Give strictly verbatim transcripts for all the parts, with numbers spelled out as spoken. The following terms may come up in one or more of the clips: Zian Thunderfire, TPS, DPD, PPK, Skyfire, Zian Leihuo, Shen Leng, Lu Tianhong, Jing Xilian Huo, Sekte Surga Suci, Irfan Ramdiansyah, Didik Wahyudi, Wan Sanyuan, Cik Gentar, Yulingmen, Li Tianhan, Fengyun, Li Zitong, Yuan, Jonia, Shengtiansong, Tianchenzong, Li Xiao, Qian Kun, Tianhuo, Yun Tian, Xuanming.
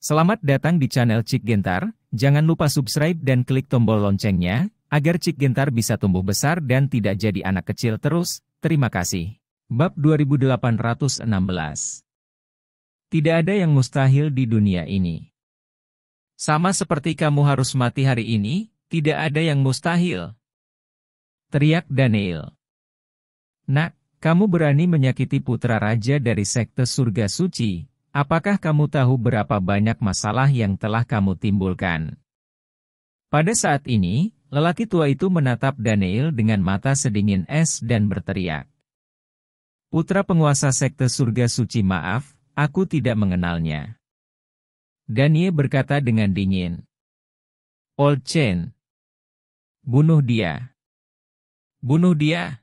Selamat datang di channel Cik Gentar, jangan lupa subscribe dan klik tombol loncengnya, agar Cik Gentar bisa tumbuh besar dan tidak jadi anak kecil terus, terima kasih. Bab dua ribu delapan ratus enam belas. Tidak ada yang mustahil di dunia ini. Sama seperti kamu harus mati hari ini, tidak ada yang mustahil. Teriak Daniel. Nak, kamu berani menyakiti putra raja dari Sekte Surga Suci. Apakah kamu tahu berapa banyak masalah yang telah kamu timbulkan? Pada saat ini, lelaki tua itu menatap Daniel dengan mata sedingin es dan berteriak. Putra penguasa Sekte Surga Suci, maaf, aku tidak mengenalnya. Daniel berkata dengan dingin. Old Chen. Bunuh dia. Bunuh dia.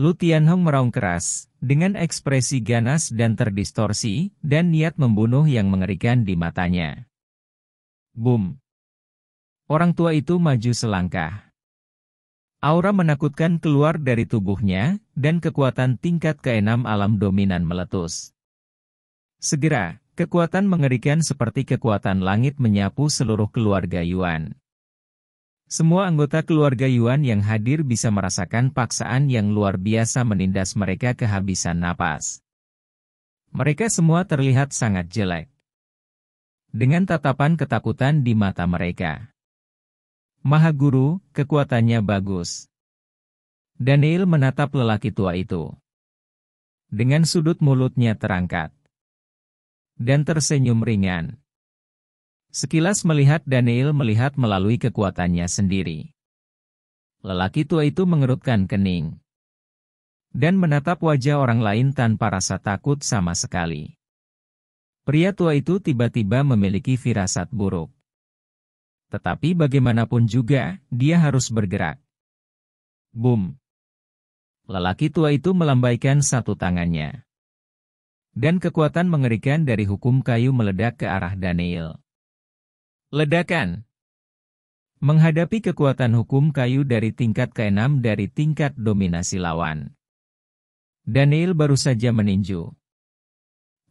Lu Tianhong meraung keras, dengan ekspresi ganas dan terdistorsi, dan niat membunuh yang mengerikan di matanya. Boom. Orang tua itu maju selangkah. Aura menakutkan keluar dari tubuhnya, dan kekuatan tingkat keenam alam dominan meletus. Segera, kekuatan mengerikan seperti kekuatan langit menyapu seluruh keluarga Yuan. Semua anggota keluarga Yuan yang hadir bisa merasakan paksaan yang luar biasa menindas mereka kehabisan napas. Mereka semua terlihat sangat jelek. Dengan tatapan ketakutan di mata mereka. Maha Guru, kekuatannya bagus. Daniel menatap lelaki tua itu. Dengan sudut mulutnya terangkat. Dan tersenyum ringan. Sekilas melihat Daniel melihat melalui kekuatannya sendiri. Lelaki tua itu mengerutkan kening. Dan menatap wajah orang lain tanpa rasa takut sama sekali. Pria tua itu tiba-tiba memiliki firasat buruk. Tetapi bagaimanapun juga, dia harus bergerak. Boom. Lelaki tua itu melambaikan satu tangannya. Dan kekuatan mengerikan dari hukum kayu meledak ke arah Daniel. Ledakan. Menghadapi kekuatan hukum kayu dari tingkat keenam dari tingkat dominasi lawan. Daniel baru saja meninju.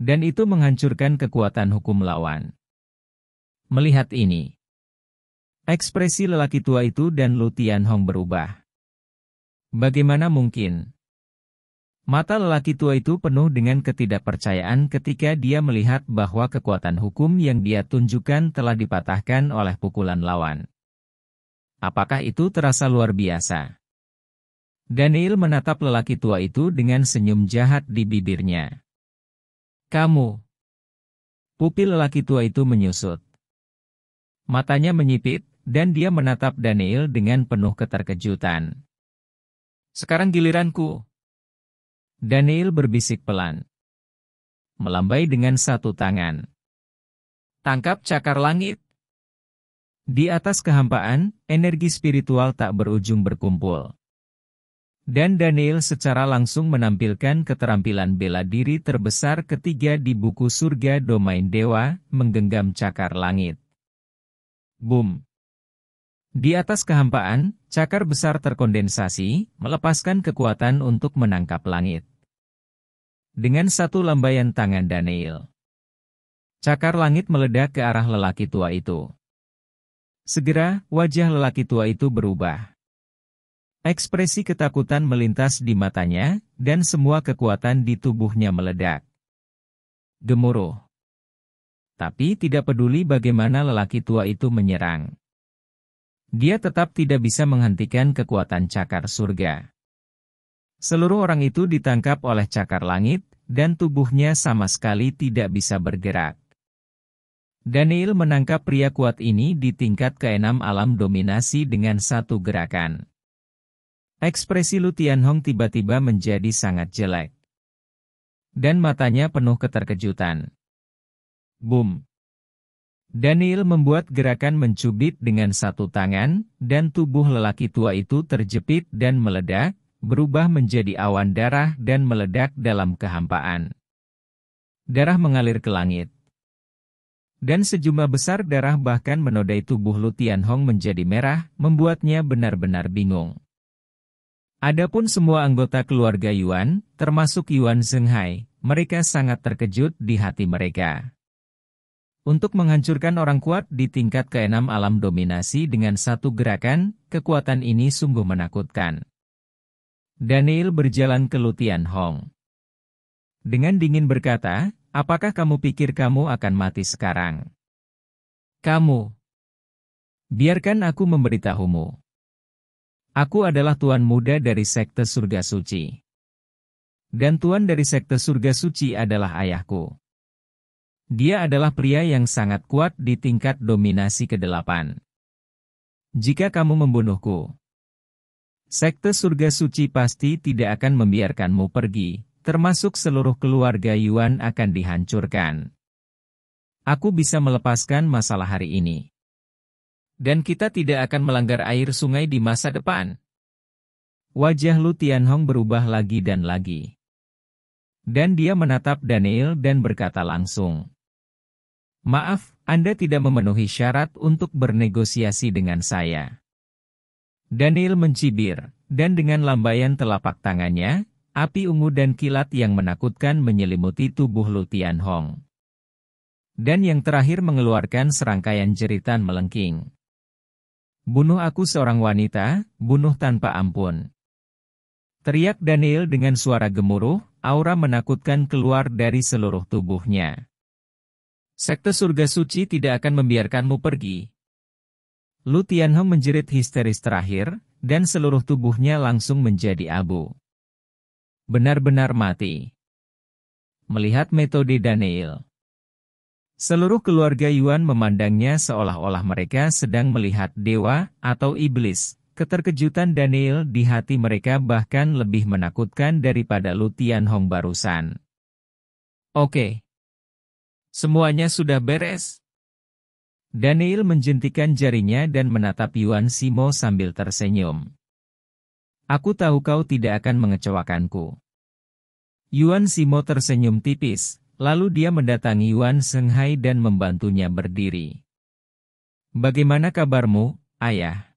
Dan itu menghancurkan kekuatan hukum lawan. Melihat ini. Ekspresi lelaki tua itu dan Lu Tianhong berubah. Bagaimana mungkin? Mata lelaki tua itu penuh dengan ketidakpercayaan ketika dia melihat bahwa kekuatan hukum yang dia tunjukkan telah dipatahkan oleh pukulan lawan. Apakah itu terasa luar biasa? Daniel menatap lelaki tua itu dengan senyum jahat di bibirnya. Kamu. Pupil lelaki tua itu menyusut. Matanya menyipit, dan dia menatap Daniel dengan penuh keterkejutan. Sekarang giliranku. Daniel berbisik pelan. Melambai dengan satu tangan. Tangkap cakar langit. Di atas kehampaan, energi spiritual tak berujung berkumpul. Dan Daniel secara langsung menampilkan keterampilan bela diri terbesar ketiga di buku Surga Domain Dewa, menggenggam cakar langit. Boom. Di atas kehampaan, cakar besar terkondensasi, melepaskan kekuatan untuk menangkap langit. Dengan satu lambaian tangan Daniel. Cakar langit meledak ke arah lelaki tua itu. Segera, wajah lelaki tua itu berubah. Ekspresi ketakutan melintas di matanya, dan semua kekuatan di tubuhnya meledak. Gemuruh. Tapi tidak peduli bagaimana lelaki tua itu menyerang. Dia tetap tidak bisa menghentikan kekuatan cakar surga. Seluruh orang itu ditangkap oleh cakar langit, dan tubuhnya sama sekali tidak bisa bergerak. Daniel menangkap pria kuat ini di tingkat keenam alam dominasi dengan satu gerakan. Ekspresi Lu Tianhong tiba-tiba menjadi sangat jelek. Dan matanya penuh keterkejutan. Boom. Daniel membuat gerakan mencubit dengan satu tangan, dan tubuh lelaki tua itu terjepit dan meledak, berubah menjadi awan darah dan meledak dalam kehampaan. Darah mengalir ke langit. Dan sejumlah besar darah bahkan menodai tubuh Lu Tianhong menjadi merah, membuatnya benar-benar bingung. Adapun semua anggota keluarga Yuan, termasuk Yuan Zhenghai, mereka sangat terkejut di hati mereka. Untuk menghancurkan orang kuat di tingkat keenam alam dominasi dengan satu gerakan, kekuatan ini sungguh menakutkan. Daniel berjalan ke Lu Tianhong. Dengan dingin berkata, apakah kamu pikir kamu akan mati sekarang? Kamu. Biarkan aku memberitahumu. Aku adalah tuan muda dari Sekte Surga Suci. Dan tuan dari Sekte Surga Suci adalah ayahku. Dia adalah pria yang sangat kuat di tingkat dominasi kedelapan. Jika kamu membunuhku, Sekte Surga Suci pasti tidak akan membiarkanmu pergi, termasuk seluruh keluarga Yuan akan dihancurkan. Aku bisa melepaskan masalah hari ini. Dan kita tidak akan melanggar air sungai di masa depan. Wajah Lu Tianhong berubah lagi dan lagi. Dan dia menatap Daniel dan berkata langsung, "Maaf, Anda tidak memenuhi syarat untuk bernegosiasi dengan saya." Daniel mencibir, dan dengan lambaian telapak tangannya, api ungu dan kilat yang menakutkan menyelimuti tubuh Lu Tianhong. Dan yang terakhir mengeluarkan serangkaian jeritan melengking. "Bunuh aku seorang wanita, bunuh tanpa ampun." Teriak Daniel dengan suara gemuruh, aura menakutkan keluar dari seluruh tubuhnya. "Sekte Surga Suci tidak akan membiarkanmu pergi." Lu Tianhong menjerit histeris terakhir, dan seluruh tubuhnya langsung menjadi abu. Benar-benar mati. Melihat metode Daniel, seluruh keluarga Yuan memandangnya seolah-olah mereka sedang melihat dewa atau iblis. Keterkejutan Daniel di hati mereka bahkan lebih menakutkan daripada Lu Tianhong barusan. "Oke. Semuanya sudah beres." Daniel menjentikan jarinya dan menatap Yuan Zimo sambil tersenyum. "Aku tahu kau tidak akan mengecewakanku." Yuan Zimo tersenyum tipis, lalu dia mendatangi Yuan Zhenghai dan membantunya berdiri. "Bagaimana kabarmu, ayah?"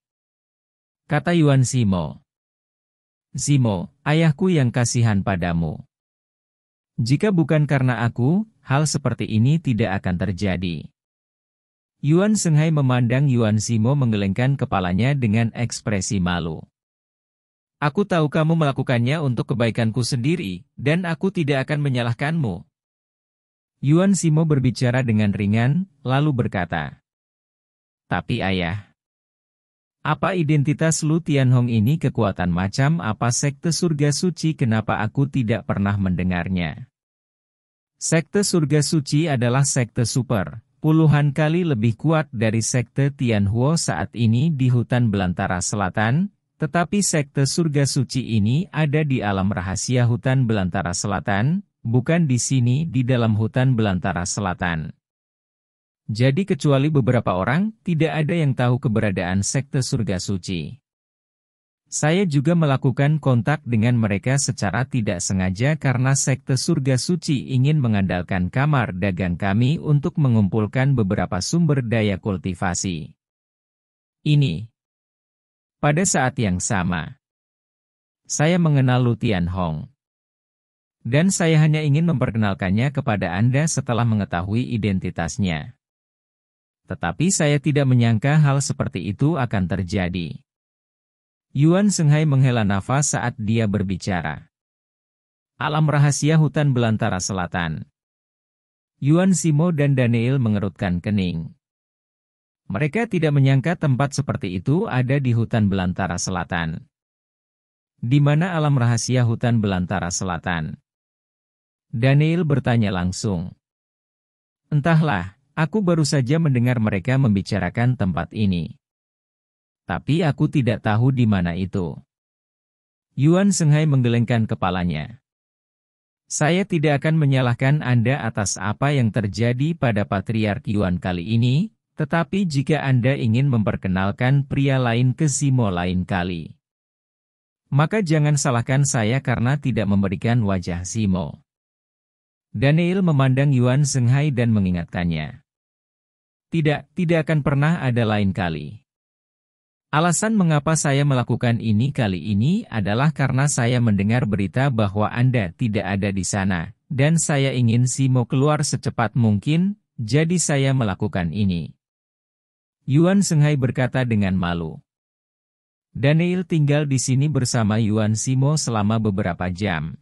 kata Yuan Zimo. "Zimo, ayahku yang kasihan padamu. Jika bukan karena aku, hal seperti ini tidak akan terjadi." Yuan Zhenghai memandang Yuan Zimo menggelengkan kepalanya dengan ekspresi malu. "Aku tahu kamu melakukannya untuk kebaikanku sendiri, dan aku tidak akan menyalahkanmu." Yuan Zimo berbicara dengan ringan, lalu berkata, "Tapi ayah, apa identitas Lu Tianhong ini kekuatan macam apa Sekte Surga Suci? Kenapa aku tidak pernah mendengarnya?" "Sekte Surga Suci adalah sekte super. Puluhan kali lebih kuat dari Sekte Tianhuo saat ini di hutan belantara selatan, tetapi Sekte Surga Suci ini ada di alam rahasia hutan belantara selatan, bukan di sini di dalam hutan belantara selatan. Jadi kecuali beberapa orang, tidak ada yang tahu keberadaan Sekte Surga Suci. Saya juga melakukan kontak dengan mereka secara tidak sengaja karena Sekte Surga Suci ingin mengandalkan kamar dagang kami untuk mengumpulkan beberapa sumber daya kultivasi. Ini. Pada saat yang sama, saya mengenal Lu Tianhong. Dan saya hanya ingin memperkenalkannya kepada Anda setelah mengetahui identitasnya. Tetapi saya tidak menyangka hal seperti itu akan terjadi." Yuan Zhenghai menghela nafas saat dia berbicara. "Alam rahasia hutan belantara selatan." Yuan Zimo dan Daniel mengerutkan kening. Mereka tidak menyangka tempat seperti itu ada di hutan belantara selatan. "Di mana alam rahasia hutan belantara selatan?" Daniel bertanya langsung. "Entahlah. Aku baru saja mendengar mereka membicarakan tempat ini. Tapi aku tidak tahu di mana itu." Yuan Zhenghai menggelengkan kepalanya. "Saya tidak akan menyalahkan Anda atas apa yang terjadi pada Patriark Yuan kali ini, tetapi jika Anda ingin memperkenalkan pria lain ke Zimo lain kali, maka jangan salahkan saya karena tidak memberikan wajah Zimo." Daniel memandang Yuan Zhenghai dan mengingatkannya. "Tidak, tidak akan pernah ada lain kali. Alasan mengapa saya melakukan ini kali ini adalah karena saya mendengar berita bahwa Anda tidak ada di sana, dan saya ingin Zimo keluar secepat mungkin, Jadi saya melakukan ini. Yuan Zhenghai berkata dengan malu. Daniel tinggal di sini bersama Yuan Zimo selama beberapa jam.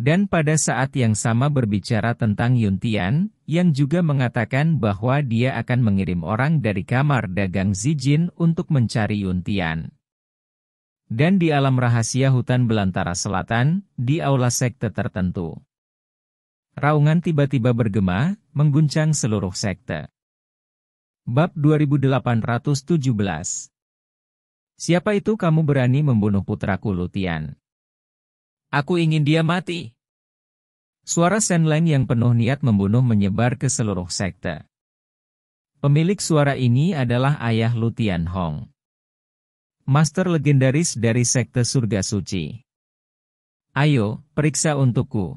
Dan pada saat yang sama berbicara tentang Yun Tian, yang juga mengatakan bahwa dia akan mengirim orang dari kamar dagang Zijin untuk mencari Yun Tian. Dan di alam rahasia hutan belantara selatan, di aula sekte tertentu. Raungan tiba-tiba bergema, mengguncang seluruh sekte. Bab dua ribu delapan ratus tujuh belas. Siapa itu kamu berani membunuh putraku Lu Tian? Aku ingin dia mati. Suara Shen Leng yang penuh niat membunuh menyebar ke seluruh sekte. Pemilik suara ini adalah ayah Lu Tianhong, master legendaris dari Sekte Surga Suci. Ayo, periksa untukku.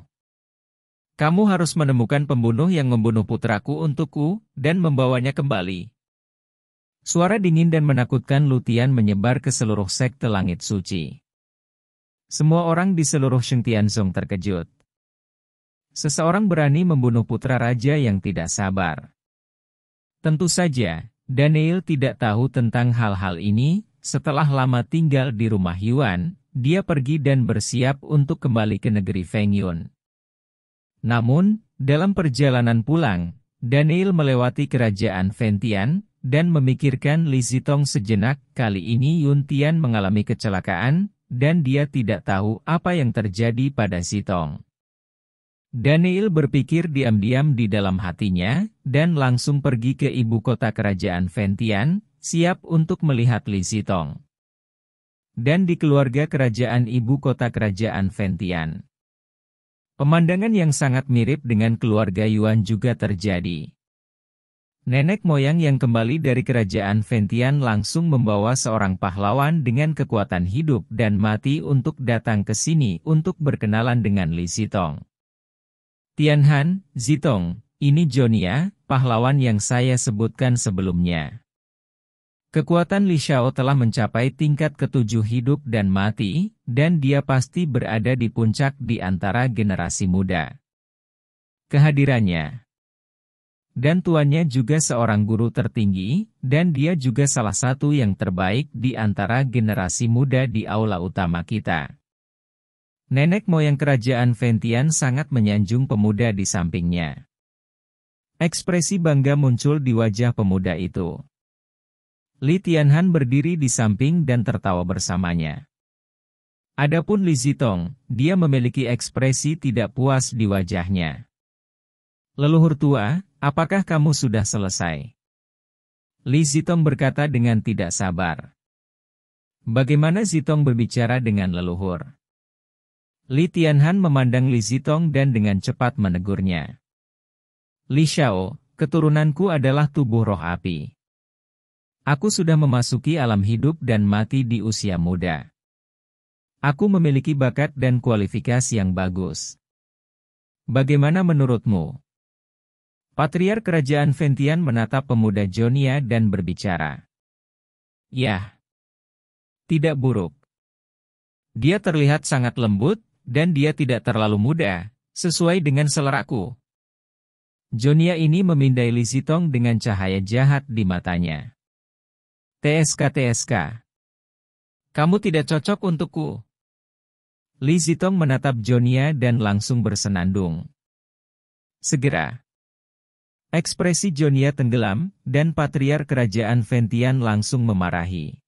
Kamu harus menemukan pembunuh yang membunuh putraku untukku, dan membawanya kembali. Suara dingin dan menakutkan Lu Tian menyebar ke seluruh sekte langit suci. Semua orang di seluruh Shengtiansong terkejut. Seseorang berani membunuh putra raja yang tidak sabar. Tentu saja, Daniel tidak tahu tentang hal-hal ini. Setelah lama tinggal di rumah Yuan, dia pergi dan bersiap untuk kembali ke negeri Fengyun. Namun, dalam perjalanan pulang, Daniel melewati kerajaan Fengtian dan memikirkan Li Zitong sejenak. Kali ini Yun Tian mengalami kecelakaan, dan dia tidak tahu apa yang terjadi pada Zitong. Daniel berpikir diam-diam di dalam hatinya, dan langsung pergi ke ibu kota kerajaan Fengtian, siap untuk melihat Li Zitong. Dan di keluarga kerajaan ibu kota kerajaan Fengtian, pemandangan yang sangat mirip dengan keluarga Yuan juga terjadi. Nenek moyang yang kembali dari kerajaan Fengtian langsung membawa seorang pahlawan dengan kekuatan hidup dan mati untuk datang ke sini untuk berkenalan dengan Li Zitong. Tianhan, Zitong, ini Jonia, pahlawan yang saya sebutkan sebelumnya. Kekuatan Li Xiao telah mencapai tingkat ketujuh hidup dan mati, dan dia pasti berada di puncak di antara generasi muda. Kehadirannya dan tuannya juga seorang guru tertinggi, dan dia juga salah satu yang terbaik di antara generasi muda di aula utama kita. Nenek moyang kerajaan Fengtian sangat menyanjung pemuda di sampingnya. Ekspresi bangga muncul di wajah pemuda itu. Li Tianhan berdiri di samping dan tertawa bersamanya. Adapun Li Zitong, dia memiliki ekspresi tidak puas di wajahnya. Leluhur tua, apakah kamu sudah selesai? Li Zitong berkata dengan tidak sabar. Bagaimana Zitong berbicara dengan leluhur? Li Tianhan memandang Li Zitong dan dengan cepat menegurnya. Li Xiao, keturunanku adalah tubuh roh api. Aku sudah memasuki alam hidup dan mati di usia muda. Aku memiliki bakat dan kualifikasi yang bagus. Bagaimana menurutmu? Patriark kerajaan Fengtian menatap pemuda Jonia dan berbicara. Yah. Tidak buruk. Dia terlihat sangat lembut, dan dia tidak terlalu muda, sesuai dengan seleraku. Jonia ini memindai Li Zitong dengan cahaya jahat di matanya. T S K T S K. Kamu tidak cocok untukku. Li Zitong menatap Jonia dan langsung bersenandung. Segera. Ekspresi Jonia tenggelam, dan patriark kerajaan Fengtian langsung memarahi.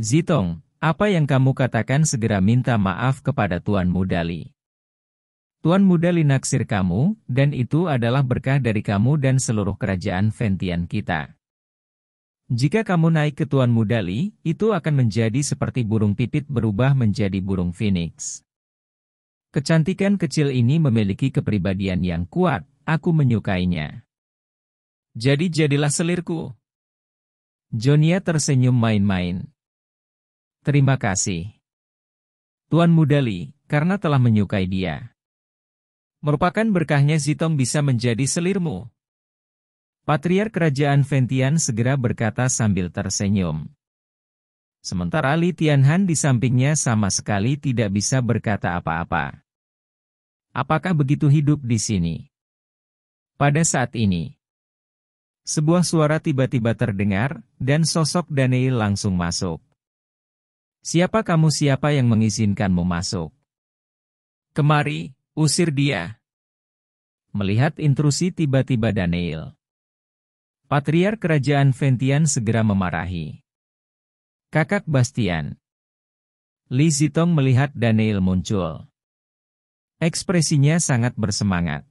Zitong, apa yang kamu katakan? Segera minta maaf kepada Tuan Muda Li. Tuan Muda Li naksir kamu, dan itu adalah berkah dari kamu dan seluruh kerajaan Fengtian kita. Jika kamu naik ke Tuan Muda Li, itu akan menjadi seperti burung pipit berubah menjadi burung phoenix. Kecantikan kecil ini memiliki kepribadian yang kuat. Aku menyukainya. Jadi jadilah selirku. Jonia tersenyum main-main. Terima kasih, Tuan Muda Li, karena telah menyukai dia. Merupakan berkahnya Zitong bisa menjadi selirmu. Patriark kerajaan Fengtian segera berkata sambil tersenyum. Sementara Li Tianhan di sampingnya sama sekali tidak bisa berkata apa-apa. Apakah begitu hidup di sini? Pada saat ini, sebuah suara tiba-tiba terdengar, dan sosok Daniel langsung masuk. Siapa kamu? Siapa yang mengizinkanmu masuk? Kemari, usir dia. Melihat intrusi tiba-tiba Daniel, Patriark Kerajaan Fengtian segera memarahi. Kakak Bastian. Li Zitong melihat Daniel muncul. Ekspresinya sangat bersemangat.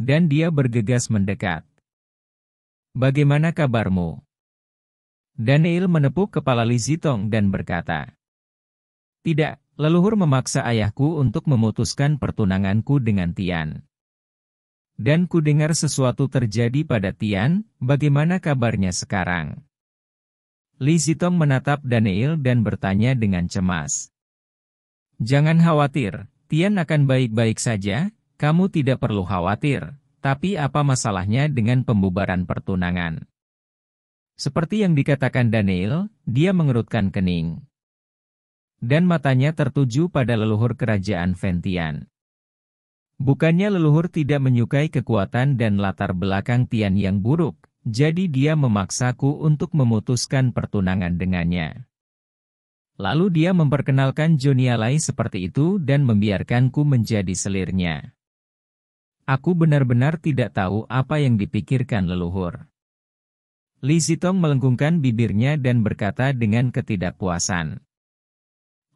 Dan dia bergegas mendekat. Bagaimana kabarmu? Daniel menepuk kepala Li Zitong dan berkata, tidak, leluhur memaksa ayahku untuk memutuskan pertunanganku dengan Tian. Dan ku dengar sesuatu terjadi pada Tian, bagaimana kabarnya sekarang? Li Zitong menatap Daniel dan bertanya dengan cemas. Jangan khawatir, Tian akan baik-baik saja. Kamu tidak perlu khawatir, tapi apa masalahnya dengan pembubaran pertunangan? Seperti yang dikatakan Daniel, dia mengerutkan kening. Dan matanya tertuju pada leluhur kerajaan Fengtian. Bukannya leluhur tidak menyukai kekuatan dan latar belakang Tian yang buruk, jadi dia memaksaku untuk memutuskan pertunangan dengannya. Lalu dia memperkenalkan Jonia Lai seperti itu dan membiarkanku menjadi selirnya. Aku benar-benar tidak tahu apa yang dipikirkan leluhur. Li Zitong melengkungkan bibirnya dan berkata dengan ketidakpuasan.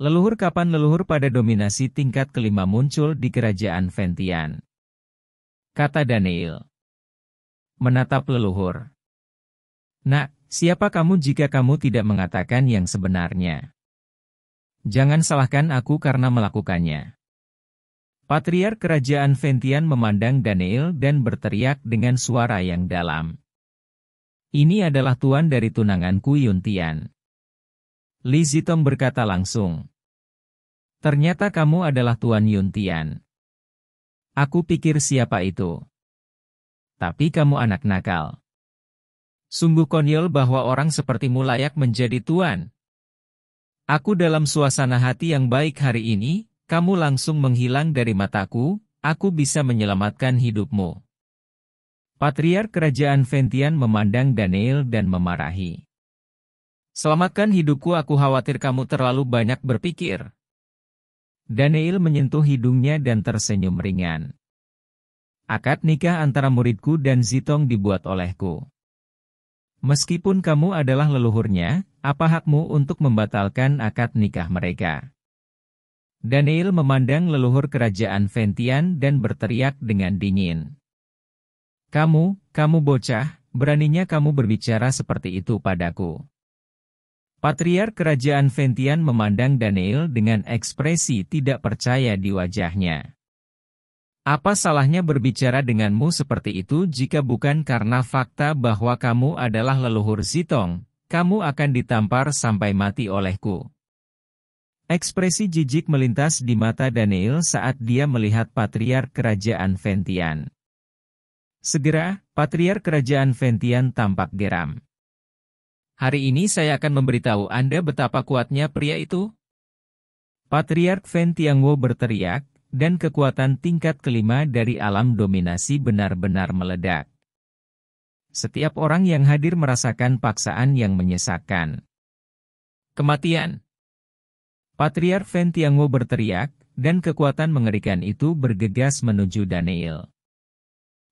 Leluhur, kapan leluhur pada dominasi tingkat kelima muncul di kerajaan Fengtian? Kata Daniel. Menatap leluhur. Nak, siapa kamu? Jika kamu tidak mengatakan yang sebenarnya, jangan salahkan aku karena melakukannya. Patriark Kerajaan Fengtian memandang Daniel dan berteriak dengan suara yang dalam. Ini adalah tuan dari tunanganku Yun Tian. Li Zitong berkata langsung. Ternyata kamu adalah tuan Yun Tian. Aku pikir siapa itu. Tapi kamu anak nakal. Sungguh konyol bahwa orang sepertimu layak menjadi tuan. Aku dalam suasana hati yang baik hari ini. Kamu langsung menghilang dari mataku, aku bisa menyelamatkan hidupmu. Patriark Kerajaan Fengtian memandang Daniel dan memarahi. Selamatkan hidupku, aku khawatir kamu terlalu banyak berpikir. Daniel menyentuh hidungnya dan tersenyum ringan. Akad nikah antara muridku dan Zitong dibuat olehku. Meskipun kamu adalah leluhurnya, apa hakmu untuk membatalkan akad nikah mereka? Daniel memandang leluhur kerajaan Fengtian dan berteriak dengan dingin. Kamu, kamu bocah, beraninya kamu berbicara seperti itu padaku. Patriark kerajaan Fengtian memandang Daniel dengan ekspresi tidak percaya di wajahnya. Apa salahnya berbicara denganmu seperti itu jika bukan karena fakta bahwa kamu adalah leluhur Zitong, kamu akan ditampar sampai mati olehku. Ekspresi jijik melintas di mata Daniel saat dia melihat Patriark Kerajaan Fengtian. Segera, Patriark Kerajaan Fengtian tampak geram. Hari ini saya akan memberitahu Anda betapa kuatnya pria itu. Patriark Fengtian Wo berteriak, dan kekuatan tingkat kelima dari alam dominasi benar-benar meledak. Setiap orang yang hadir merasakan paksaan yang menyesakkan. Kematian! Patriark Fengtian Wo berteriak, dan kekuatan mengerikan itu bergegas menuju Daniel.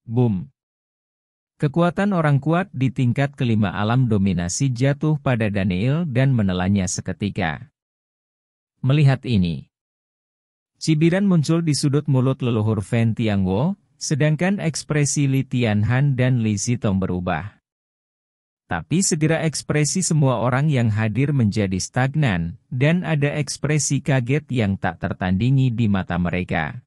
Boom! Kekuatan orang kuat di tingkat kelima alam dominasi jatuh pada Daniel dan menelannya seketika. Melihat ini, cibiran muncul di sudut mulut leluhur Fengtian Wo, sedangkan ekspresi Li Tianhan dan Li Zitong berubah. Tapi segera ekspresi semua orang yang hadir menjadi stagnan, dan ada ekspresi kaget yang tak tertandingi di mata mereka.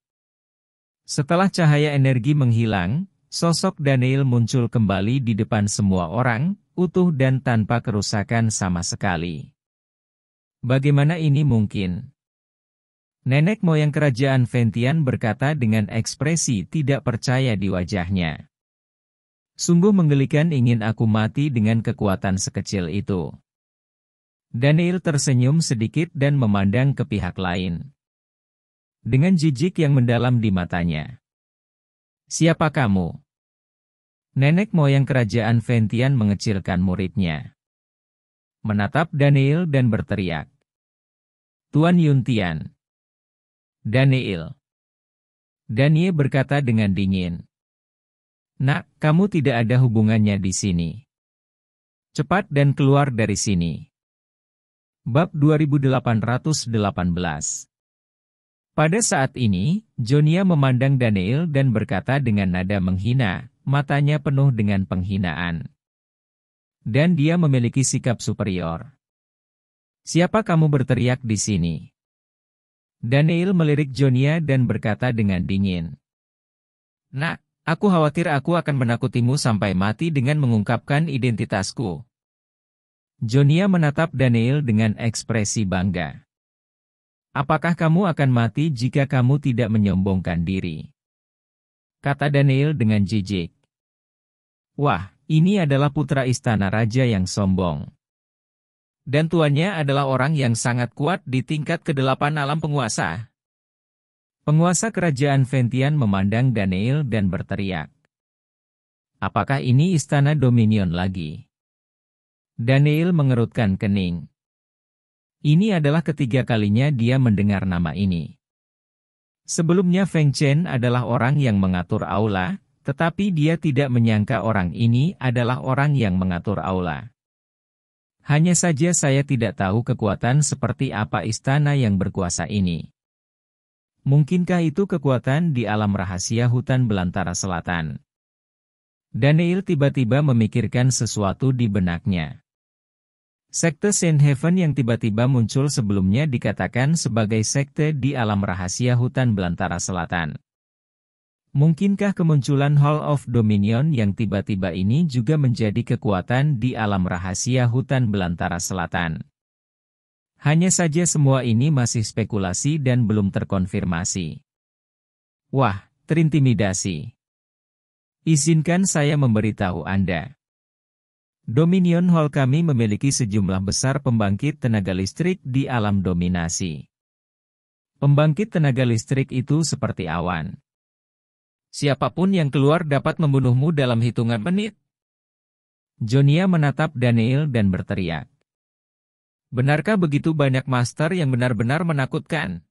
Setelah cahaya energi menghilang, sosok Daniel muncul kembali di depan semua orang, utuh dan tanpa kerusakan sama sekali. Bagaimana ini mungkin? Nenek moyang kerajaan Fengtian berkata dengan ekspresi tidak percaya di wajahnya. Sungguh menggelikan, ingin aku mati dengan kekuatan sekecil itu. Daniel tersenyum sedikit dan memandang ke pihak lain. Dengan jijik yang mendalam di matanya. Siapa kamu? nenek moyang kerajaan Fengtian mengecilkan muridnya. Menatap Daniel dan berteriak. Tuan Yun Tian. Daniel. Daniel berkata dengan dingin. Nak, kamu tidak ada hubungannya di sini. Cepat dan keluar dari sini. Bab dua ribu delapan ratus delapan belas. Pada saat ini, Jonia memandang Daniel dan berkata dengan nada menghina, matanya penuh dengan penghinaan. Dan dia memiliki sikap superior. Siapa kamu berteriak di sini? Daniel melirik Jonia dan berkata dengan dingin. Nak, aku khawatir aku akan menakutimu sampai mati dengan mengungkapkan identitasku. Jonia menatap Daniel dengan ekspresi bangga. Apakah kamu akan mati jika kamu tidak menyombongkan diri? Kata Daniel dengan jijik. Wah, ini adalah putra istana raja yang sombong. Dan tuannya adalah orang yang sangat kuat di tingkat kedelapan alam penguasa. Penguasa kerajaan Fengtian memandang Daniel dan berteriak. Apakah ini istana dominion lagi? Daniel mengerutkan kening. Ini adalah ketiga kalinya dia mendengar nama ini. Sebelumnya Fengchen adalah orang yang mengatur aula, tetapi dia tidak menyangka orang ini adalah orang yang mengatur aula. Hanya saja saya tidak tahu kekuatan seperti apa istana yang berkuasa ini. Mungkinkah itu kekuatan di alam rahasia hutan belantara selatan? Daniel tiba-tiba memikirkan sesuatu di benaknya. Sekte Saint Heaven yang tiba-tiba muncul sebelumnya dikatakan sebagai sekte di alam rahasia hutan belantara selatan. Mungkinkah kemunculan Hall of Dominion yang tiba-tiba ini juga menjadi kekuatan di alam rahasia hutan belantara selatan? Hanya saja semua ini masih spekulasi dan belum terkonfirmasi. Wah, terintimidasi. Izinkan saya memberitahu Anda. Dominion Hall kami memiliki sejumlah besar pembangkit tenaga listrik di alam dominasi. Pembangkit tenaga listrik itu seperti awan. Siapapun yang keluar dapat membunuhmu dalam hitungan menit. Jonia menatap Daniel dan berteriak. Benarkah begitu banyak master yang benar-benar menakutkan?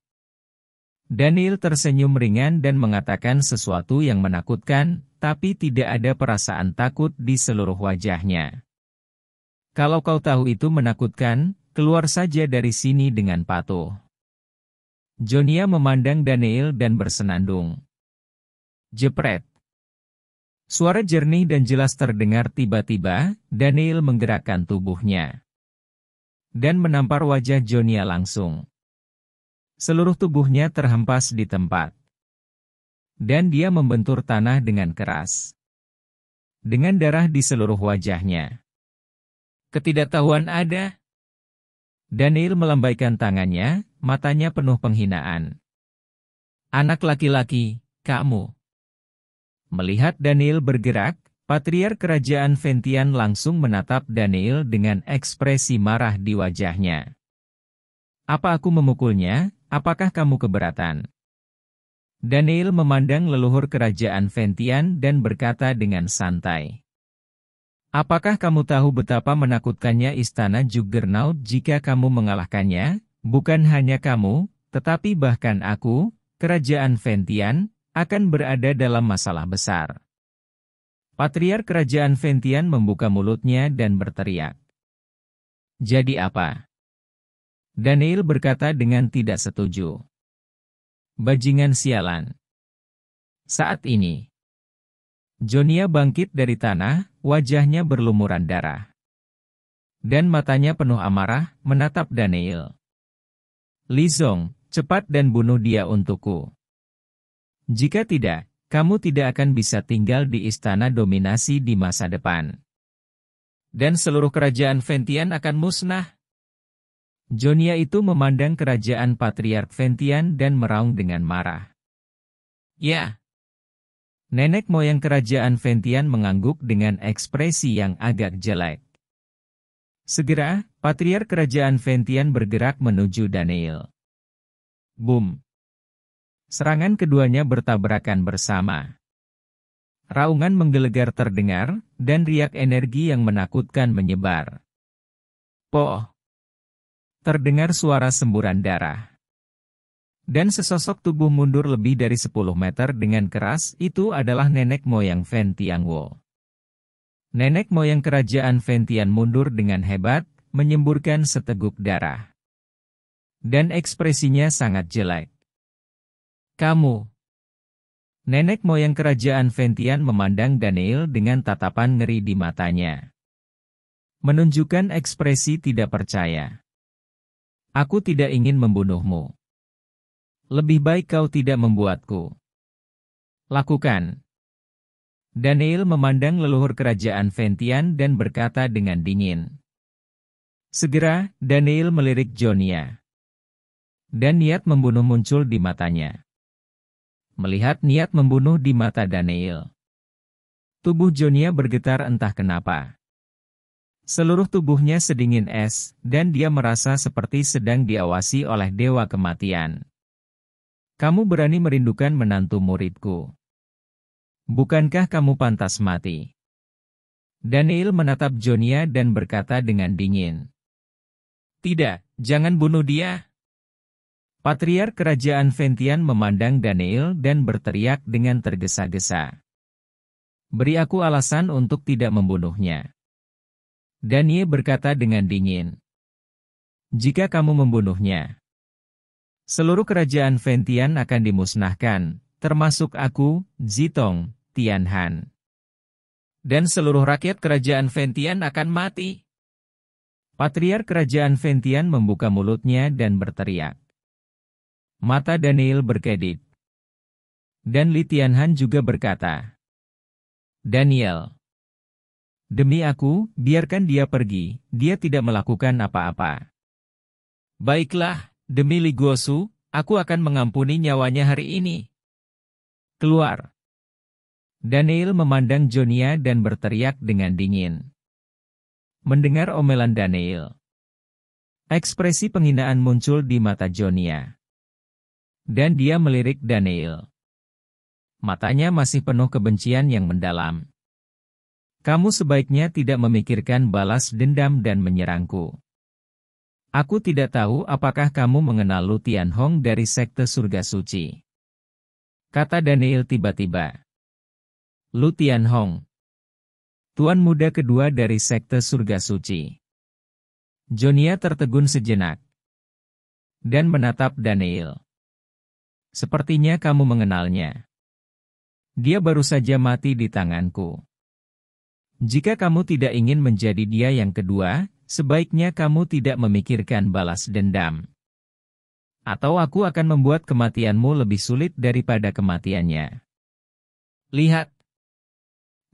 Daniel tersenyum ringan dan mengatakan sesuatu yang menakutkan, tapi tidak ada perasaan takut di seluruh wajahnya. Kalau kau tahu itu menakutkan, keluar saja dari sini dengan patuh. Jonia memandang Daniel dan bersenandung. Jepret. Suara jernih dan jelas terdengar tiba-tiba, Daniel menggerakkan tubuhnya. Dan menampar wajah Jonia langsung. Seluruh tubuhnya terhempas di tempat. Dan dia membentur tanah dengan keras. Dengan darah di seluruh wajahnya. Ketidaktahuan ada. Daniel melambaikan tangannya, matanya penuh penghinaan. Anak laki-laki, kamu. Melihat Daniel bergerak, Patriark Kerajaan Fengtian langsung menatap Daniel dengan ekspresi marah di wajahnya. Apa aku memukulnya? Apakah kamu keberatan? Daniel memandang leluhur kerajaan Fengtian dan berkata dengan santai. Apakah kamu tahu betapa menakutkannya istana Juggernaut jika kamu mengalahkannya? Bukan hanya kamu, tetapi bahkan aku, kerajaan Fengtian, akan berada dalam masalah besar. Patriark kerajaan Fengtian membuka mulutnya dan berteriak. Jadi apa? Daniel berkata dengan tidak setuju. Bajingan sialan. Saat ini, Jonia bangkit dari tanah, wajahnya berlumuran darah. Dan matanya penuh amarah, menatap Daniel. Li Zong, cepat dan bunuh dia untukku. Jika tidak, kamu tidak akan bisa tinggal di istana dominasi di masa depan. Dan seluruh kerajaan Fengtian akan musnah. Jonia itu memandang kerajaan Patriark Fengtian dan meraung dengan marah. Ya. Nenek moyang kerajaan Fengtian mengangguk dengan ekspresi yang agak jelek. Segera, Patriark kerajaan Fengtian bergerak menuju Daniel. Boom. Serangan keduanya bertabrakan bersama. Raungan menggelegar terdengar, dan riak energi yang menakutkan menyebar. Poh! Terdengar suara semburan darah. Dan sesosok tubuh mundur lebih dari sepuluh meter dengan keras. Itu adalah nenek moyang Fengtian. Nenek moyang kerajaan Fengtian mundur dengan hebat, menyemburkan seteguk darah. Dan ekspresinya sangat jelek. Kamu! Nenek moyang kerajaan Fengtian memandang Daniel dengan tatapan ngeri di matanya. Menunjukkan ekspresi tidak percaya. Aku tidak ingin membunuhmu. Lebih baik kau tidak membuatku. Lakukan. Daniel memandang leluhur kerajaan Fengtian dan berkata dengan dingin. Segera, Daniel melirik Jonia. Dan niat membunuh muncul di matanya. Melihat niat membunuh di mata Daniel, tubuh Jonia bergetar entah kenapa. Seluruh tubuhnya sedingin es, dan dia merasa seperti sedang diawasi oleh dewa kematian. Kamu berani merindukan menantu muridku. Bukankah kamu pantas mati? Daniel menatap Jonia dan berkata dengan dingin. Tidak, jangan bunuh dia. Patriark kerajaan Fengtian memandang Daniel dan berteriak dengan tergesa-gesa. Beri aku alasan untuk tidak membunuhnya. Daniel berkata dengan dingin. Jika kamu membunuhnya, seluruh kerajaan Fengtian akan dimusnahkan, termasuk aku, Zitong, Tianhan. Dan seluruh rakyat kerajaan Fengtian akan mati. Patriark kerajaan Fengtian membuka mulutnya dan berteriak. Mata Daniel berkedip. Dan Li Tianhan juga berkata, Daniel, demi aku, biarkan dia pergi, dia tidak melakukan apa-apa. Baiklah, demi Li Guosu, aku akan mengampuni nyawanya hari ini. Keluar. Daniel memandang Jonia dan berteriak dengan dingin. Mendengar omelan Daniel, ekspresi penghinaan muncul di mata Jonia. Dan dia melirik Daniel. Matanya masih penuh kebencian yang mendalam. Kamu sebaiknya tidak memikirkan balas dendam dan menyerangku. Aku tidak tahu apakah kamu mengenal Lu Tianhong dari Sekte Surga Suci. Kata Daniel tiba-tiba. Lu Tianhong, tuan muda kedua dari Sekte Surga Suci. Jonia tertegun sejenak. Dan menatap Daniel. Sepertinya kamu mengenalnya. Dia baru saja mati di tanganku. Jika kamu tidak ingin menjadi dia yang kedua, sebaiknya kamu tidak memikirkan balas dendam. Atau aku akan membuat kematianmu lebih sulit daripada kematiannya. Lihat.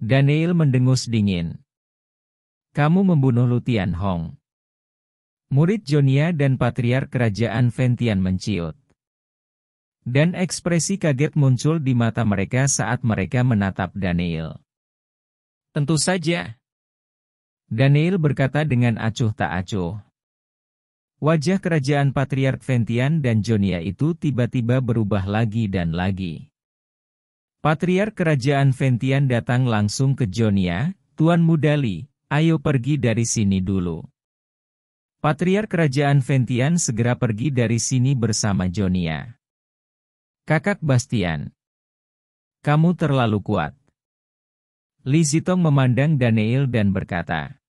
Daniel mendengus dingin. Kamu membunuh Lu Tianhong. Murid Jonia dan Patriark Kerajaan Fengtian menciut. Dan ekspresi kaget muncul di mata mereka saat mereka menatap Daniel. Tentu saja. Daniel berkata dengan acuh tak acuh. Wajah kerajaan Patriark Fengtian dan Jonia itu tiba-tiba berubah lagi dan lagi. Patriark kerajaan Fengtian datang langsung ke Jonia. Tuan Muda Li, ayo pergi dari sini dulu. Patriark kerajaan Fengtian segera pergi dari sini bersama Jonia. Kakak Bastian, kamu terlalu kuat. Li Zitong memandang Daniel dan berkata,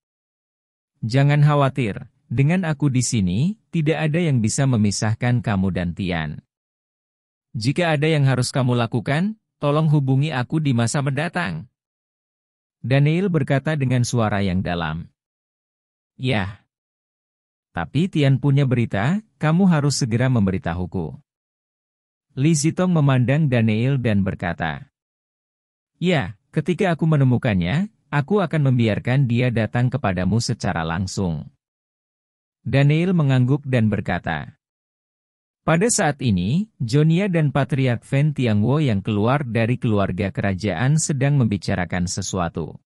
jangan khawatir, dengan aku di sini, tidak ada yang bisa memisahkan kamu dan Tian. Jika ada yang harus kamu lakukan, tolong hubungi aku di masa mendatang. Daniel berkata dengan suara yang dalam. Yah. Tapi Tian punya berita, kamu harus segera memberitahuku. Li Zitong memandang Daniel dan berkata, ya, ketika aku menemukannya, aku akan membiarkan dia datang kepadamu secara langsung. Daniel mengangguk dan berkata, pada saat ini, Jonia dan Patriark Fengtian yang keluar dari keluarga kerajaan sedang membicarakan sesuatu.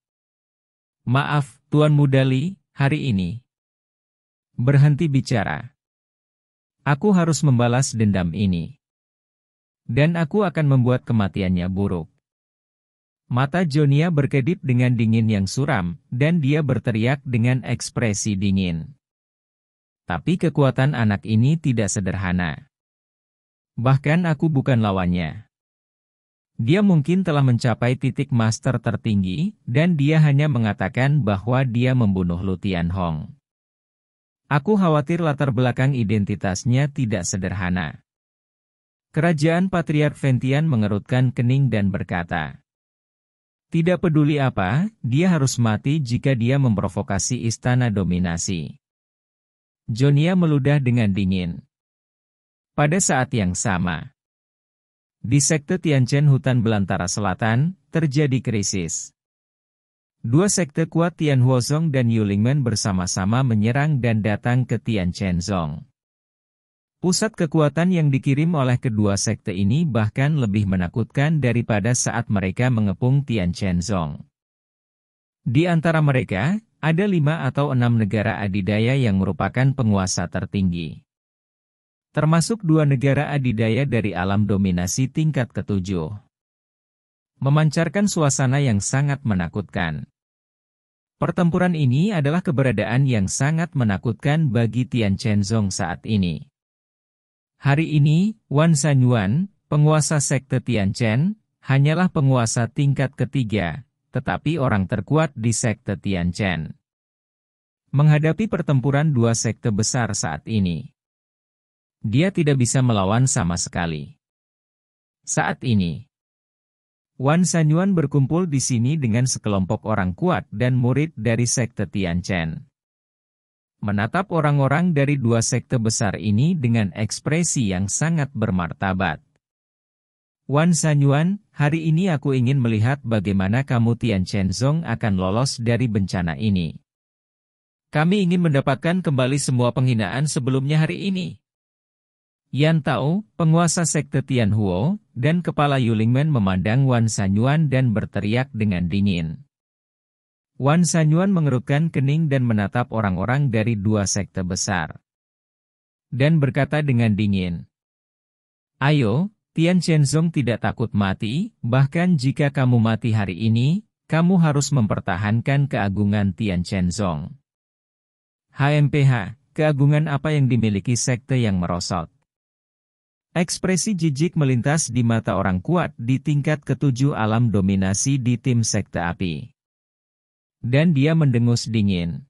Maaf, Tuan Muda Li, hari ini. Berhenti bicara. Aku harus membalas dendam ini. Dan aku akan membuat kematiannya buruk. Mata Jonia berkedip dengan dingin yang suram, dan dia berteriak dengan ekspresi dingin. Tapi kekuatan anak ini tidak sederhana. Bahkan aku bukan lawannya. Dia mungkin telah mencapai titik master tertinggi, dan dia hanya mengatakan bahwa dia membunuh Lu Tianhong. Aku khawatir latar belakang identitasnya tidak sederhana. Kerajaan Patriark Fengtian mengerutkan kening dan berkata, tidak peduli apa, dia harus mati jika dia memprovokasi istana dominasi. Jonia meludah dengan dingin. Pada saat yang sama, di sekte Tianchen hutan belantara selatan, terjadi krisis. Dua sekte kuat Tianhuozong dan Yulingmen bersama-sama menyerang dan datang ke Tianchenzong. Pusat kekuatan yang dikirim oleh kedua sekte ini bahkan lebih menakutkan daripada saat mereka mengepung Tianchenzong. Di antara mereka, ada lima atau enam negara adidaya yang merupakan penguasa tertinggi. Termasuk dua negara adidaya dari alam dominasi tingkat ketujuh. Memancarkan suasana yang sangat menakutkan. Pertempuran ini adalah keberadaan yang sangat menakutkan bagi Tianchenzong saat ini. Hari ini, Wan Sanyuan, penguasa sekte Tianchen, hanyalah penguasa tingkat ketiga, tetapi orang terkuat di sekte Tianchen. Menghadapi pertempuran dua sekte besar saat ini, dia tidak bisa melawan sama sekali. Saat ini, Wan Sanyuan berkumpul di sini dengan sekelompok orang kuat dan murid dari sekte Tianchen. Menatap orang-orang dari dua sekte besar ini dengan ekspresi yang sangat bermartabat. Wan Sanyuan, hari ini aku ingin melihat bagaimana kamu Tianchenzong akan lolos dari bencana ini. Kami ingin mendapatkan kembali semua penghinaan sebelumnya hari ini. Yan Tao, penguasa sekte Tianhuo, dan kepala Yulingmen memandang Wan Sanyuan dan berteriak dengan dingin. Wan Sanyuan mengerutkan kening dan menatap orang-orang dari dua sekte besar. Dan berkata dengan dingin, ayo, Tianchenzong tidak takut mati, bahkan jika kamu mati hari ini, kamu harus mempertahankan keagungan Tianchenzong. H M P H, keagungan apa yang dimiliki sekte yang merosot? Ekspresi jijik melintas di mata orang kuat di tingkat ketujuh alam dominasi di tim sekte api. Dan dia mendengus dingin.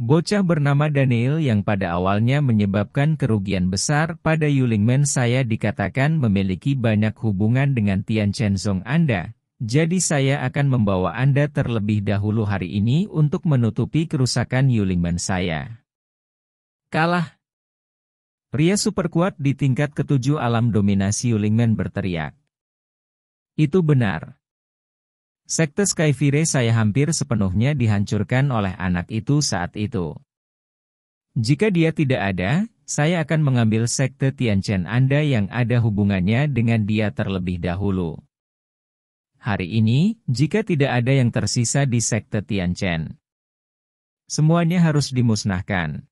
Bocah bernama Daniel yang pada awalnya menyebabkan kerugian besar pada Yulingmen saya dikatakan memiliki banyak hubungan dengan Tianchenzong Anda, jadi saya akan membawa Anda terlebih dahulu hari ini untuk menutupi kerusakan Yulingmen saya. Kalah. Pria superkuat di tingkat ketujuh alam dominasi Yulingmen berteriak. Itu benar. Sekte Skyfire saya hampir sepenuhnya dihancurkan oleh anak itu saat itu. Jika dia tidak ada, saya akan mengambil sekte Tianchen Anda yang ada hubungannya dengan dia terlebih dahulu. Hari ini, jika tidak ada yang tersisa di sekte Tianchen, semuanya harus dimusnahkan.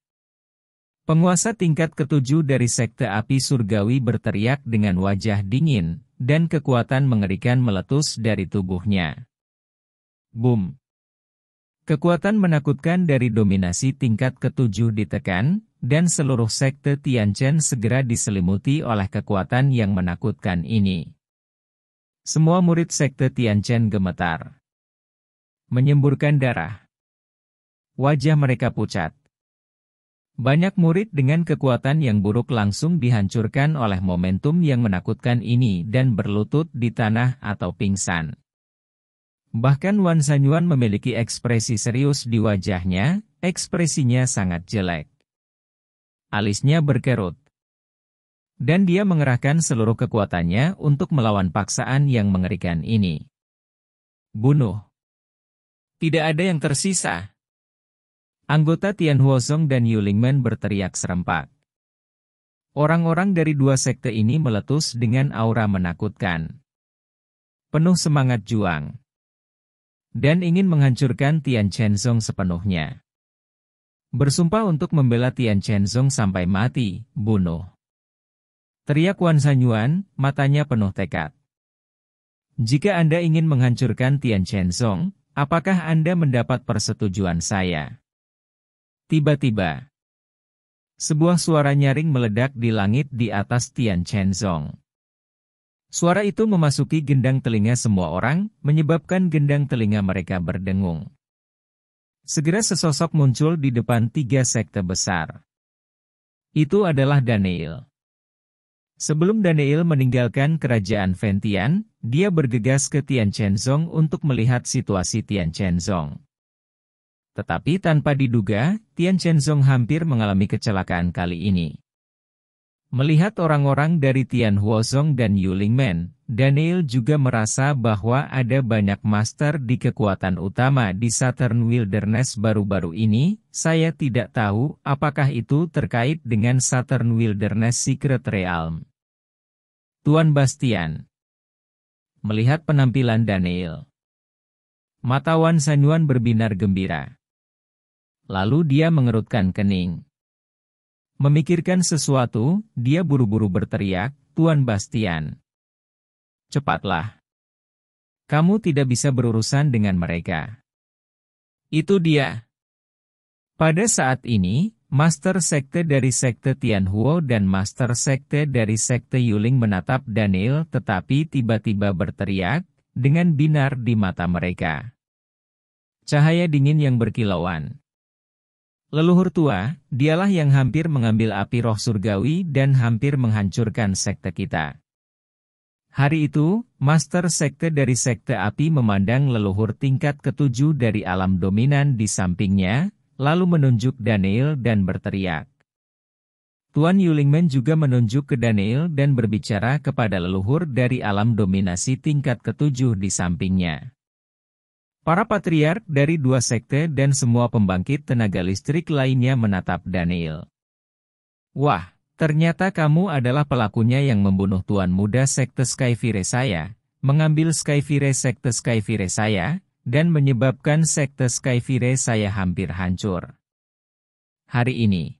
Penguasa tingkat ketujuh dari sekte api surgawi berteriak dengan wajah dingin, dan kekuatan mengerikan meletus dari tubuhnya. Boom. Kekuatan menakutkan dari dominasi tingkat ketujuh ditekan, dan seluruh sekte Tianchen segera diselimuti oleh kekuatan yang menakutkan ini. Semua murid sekte Tianchen gemetar, menyemburkan darah. Wajah mereka pucat. Banyak murid dengan kekuatan yang buruk langsung dihancurkan oleh momentum yang menakutkan ini dan berlutut di tanah atau pingsan. Bahkan Wan Sanyuan memiliki ekspresi serius di wajahnya, ekspresinya sangat jelek. Alisnya berkerut. Dan dia mengerahkan seluruh kekuatannya untuk melawan paksaan yang mengerikan ini. Bunuh. Tidak ada yang tersisa. Anggota Tianhuozong dan Yulingmen berteriak serempak. Orang-orang dari dua sekte ini meletus dengan aura menakutkan. Penuh semangat juang. Dan ingin menghancurkan Tianchenzong sepenuhnya. Bersumpah untuk membela Tianchenzong sampai mati, bunuh. Teriak Wan Sanyuan, matanya penuh tekad. Jika Anda ingin menghancurkan Tianchenzong, apakah Anda mendapat persetujuan saya? Tiba-tiba, sebuah suara nyaring meledak di langit di atas Tianchenzong. Suara itu memasuki gendang telinga semua orang, menyebabkan gendang telinga mereka berdengung. Segera sesosok muncul di depan tiga sekte besar. Itu adalah Daniel. Sebelum Daniel meninggalkan kerajaan Fengtian, dia bergegas ke Tianchenzong untuk melihat situasi Tianchenzong. Tetapi tanpa diduga, Tianchenzong hampir mengalami kecelakaan kali ini. Melihat orang-orang dari Tianhuozong dan Yulingmen, Daniel juga merasa bahwa ada banyak master di kekuatan utama di Southern Wilderness baru-baru ini. Saya tidak tahu apakah itu terkait dengan Southern Wilderness Secret Realm. Tuan Bastian. Melihat penampilan Daniel, mata Wan Sanyuan berbinar gembira. Lalu dia mengerutkan kening. Memikirkan sesuatu, dia buru-buru berteriak, "Tuan Bastian, cepatlah. Kamu tidak bisa berurusan dengan mereka." Itu dia. Pada saat ini, Master Sekte dari Sekte Tianhuo dan Master Sekte dari Sekte Yuling menatap Daniel tetapi tiba-tiba berteriak dengan binar di mata mereka. Cahaya dingin yang berkilauan. Leluhur tua, dialah yang hampir mengambil api roh surgawi dan hampir menghancurkan sekte kita. Hari itu, Master Sekte dari Sekte Api memandang leluhur tingkat ketujuh dari alam dominan di sampingnya, lalu menunjuk Daniel dan berteriak. Tuan Yulingmen juga menunjuk ke Daniel dan berbicara kepada leluhur dari alam dominasi tingkat ketujuh di sampingnya. Para patriark dari dua sekte dan semua pembangkit tenaga listrik lainnya menatap Daniel. Wah, ternyata kamu adalah pelakunya yang membunuh tuan muda sekte Skyfire saya, mengambil Skyfire sekte Skyfire saya, dan menyebabkan sekte Skyfire saya hampir hancur. Hari ini,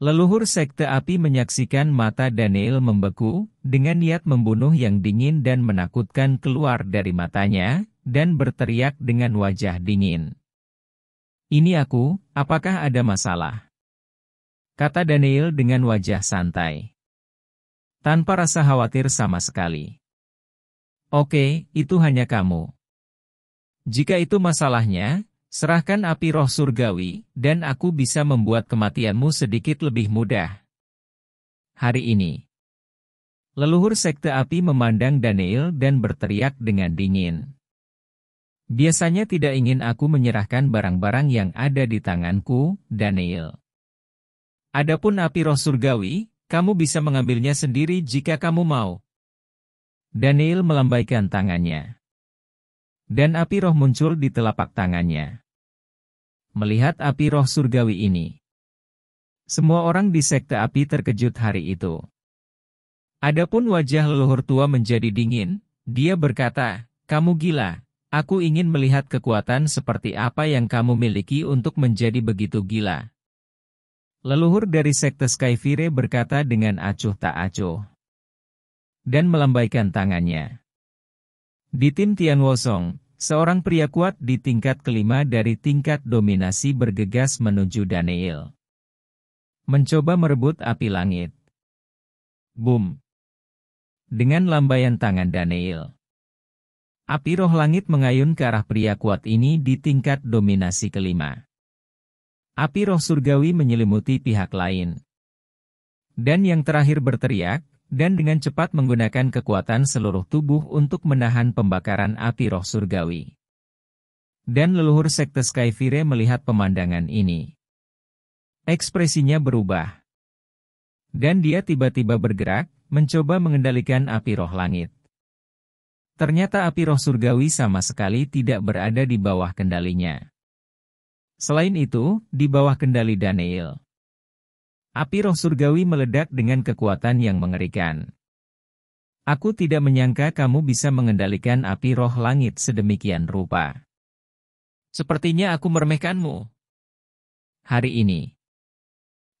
leluhur sekte api menyaksikan mata Daniel membeku, dengan niat membunuh yang dingin dan menakutkan keluar dari matanya, dan berteriak dengan wajah dingin. Ini aku, apakah ada masalah? Kata Daniel dengan wajah santai. Tanpa rasa khawatir sama sekali. Oke, itu hanya kamu. Jika itu masalahnya, serahkan api roh surgawi, dan aku bisa membuat kematianmu sedikit lebih mudah. Hari ini, leluhur sekte api memandang Daniel dan berteriak dengan dingin. Biasanya tidak ingin aku menyerahkan barang-barang yang ada di tanganku, Daniel. Adapun api roh surgawi, kamu bisa mengambilnya sendiri jika kamu mau. Daniel melambaikan tangannya. Dan api roh muncul di telapak tangannya. Melihat api roh surgawi ini, semua orang di sekte api terkejut hari itu. Adapun wajah leluhur tua menjadi dingin, dia berkata, "Kamu gila, aku ingin melihat kekuatan seperti apa yang kamu miliki untuk menjadi begitu gila." Leluhur dari sekte Skyfire berkata dengan acuh tak acuh. Dan melambaikan tangannya. Di tim Tianhuozong, seorang pria kuat di tingkat kelima dari tingkat dominasi bergegas menuju Daniel. Mencoba merebut api langit. Boom. Dengan lambaian tangan Daniel, api roh langit mengayun ke arah pria kuat ini di tingkat dominasi kelima. Api roh surgawi menyelimuti pihak lain. Dan yang terakhir berteriak, dan dengan cepat menggunakan kekuatan seluruh tubuh untuk menahan pembakaran api roh surgawi. Dan leluhur sekte Skyfire melihat pemandangan ini. Ekspresinya berubah. Dan dia tiba-tiba bergerak, mencoba mengendalikan api roh langit. Ternyata api roh surgawi sama sekali tidak berada di bawah kendalinya. Selain itu, di bawah kendali Daniel, api roh surgawi meledak dengan kekuatan yang mengerikan. Aku tidak menyangka kamu bisa mengendalikan api roh langit sedemikian rupa. Sepertinya aku meremehkanmu. Hari ini,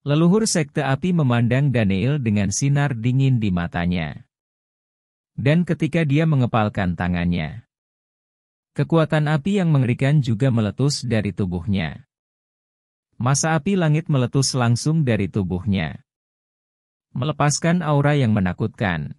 leluhur sekte api memandang Daniel dengan sinar dingin di matanya. dan ketika dia mengepalkan tangannya, kekuatan api yang mengerikan juga meletus dari tubuhnya. Massa api langit meletus langsung dari tubuhnya, melepaskan aura yang menakutkan.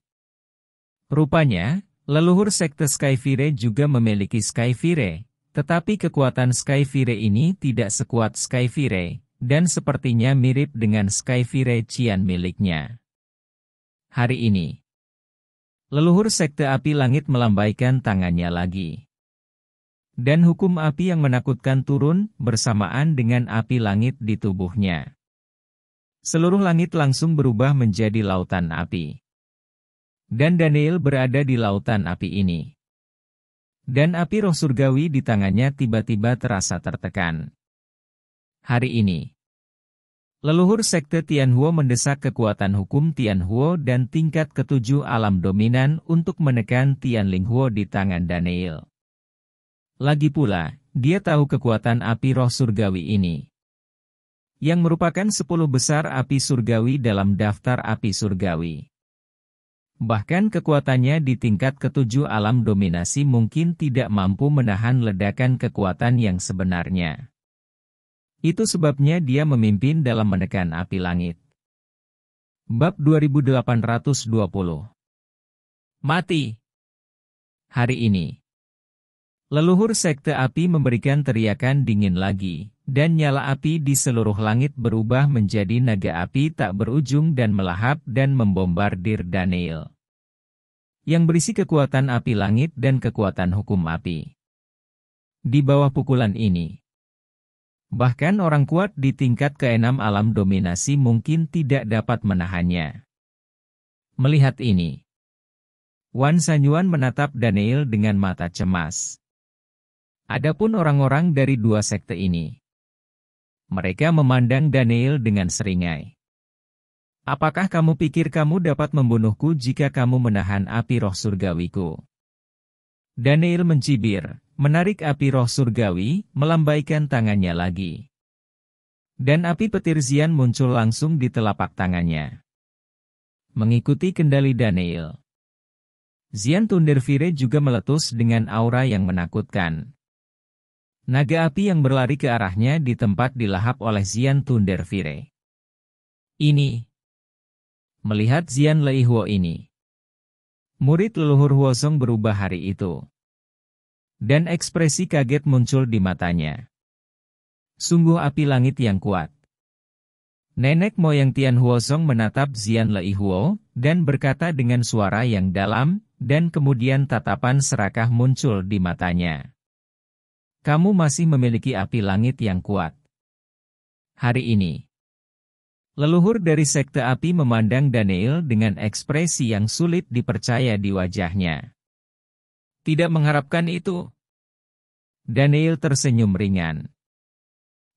Rupanya, leluhur sekte Skyfire juga memiliki Skyfire, tetapi kekuatan Skyfire ini tidak sekuat Skyfire, dan sepertinya mirip dengan Skyfire Qian miliknya. Hari ini, leluhur sekte api langit melambaikan tangannya lagi. Dan hukum api yang menakutkan turun bersamaan dengan api langit di tubuhnya. Seluruh langit langsung berubah menjadi lautan api. Dan Daniel berada di lautan api ini. Dan api roh surgawi di tangannya tiba-tiba terasa tertekan. Hari ini, leluhur sekte Tianhuo mendesak kekuatan hukum Tianhuo dan tingkat ketujuh alam dominan untuk menekan Tianlinghuo di tangan Daniel. Lagi pula, dia tahu kekuatan api roh surgawi ini, yang merupakan sepuluh besar api surgawi dalam daftar api surgawi. Bahkan kekuatannya di tingkat ketujuh alam dominasi mungkin tidak mampu menahan ledakan kekuatan yang sebenarnya. Itu sebabnya dia memimpin dalam menekan api langit. Bab dua ribu delapan ratus dua puluh. Mati. Hari ini, leluhur sekte api memberikan teriakan dingin lagi, dan nyala api di seluruh langit berubah menjadi naga api tak berujung dan melahap dan membombardir Daniel, yang berisi kekuatan api langit dan kekuatan hukum api. Di bawah pukulan ini, bahkan orang kuat di tingkat keenam alam dominasi mungkin tidak dapat menahannya. Melihat ini, Wan Sanyuan menatap Daniel dengan mata cemas. Adapun orang-orang dari dua sekte ini, mereka memandang Daniel dengan seringai. Apakah kamu pikir kamu dapat membunuhku jika kamu menahan api roh surgawiku? Daniel mencibir, menarik api roh surgawi, melambaikan tangannya lagi. Dan api petir Zian muncul langsung di telapak tangannya. Mengikuti kendali Daniel, Zian Thunderfire juga meletus dengan aura yang menakutkan. Naga api yang berlari ke arahnya di tempat dilahap oleh Zian Thunderfire. Ini. Melihat Zian Leihuo ini, murid leluhur Huozong berubah hari itu. Dan ekspresi kaget muncul di matanya. Sungguh api langit yang kuat. Nenek moyang Tianhuozong menatap Zian Leihuo dan berkata dengan suara yang dalam, dan kemudian tatapan serakah muncul di matanya. Kamu masih memiliki api langit yang kuat. Hari ini, leluhur dari sekte api memandang Daniel dengan ekspresi yang sulit dipercaya di wajahnya. Tidak mengharapkan itu. Daniel tersenyum ringan.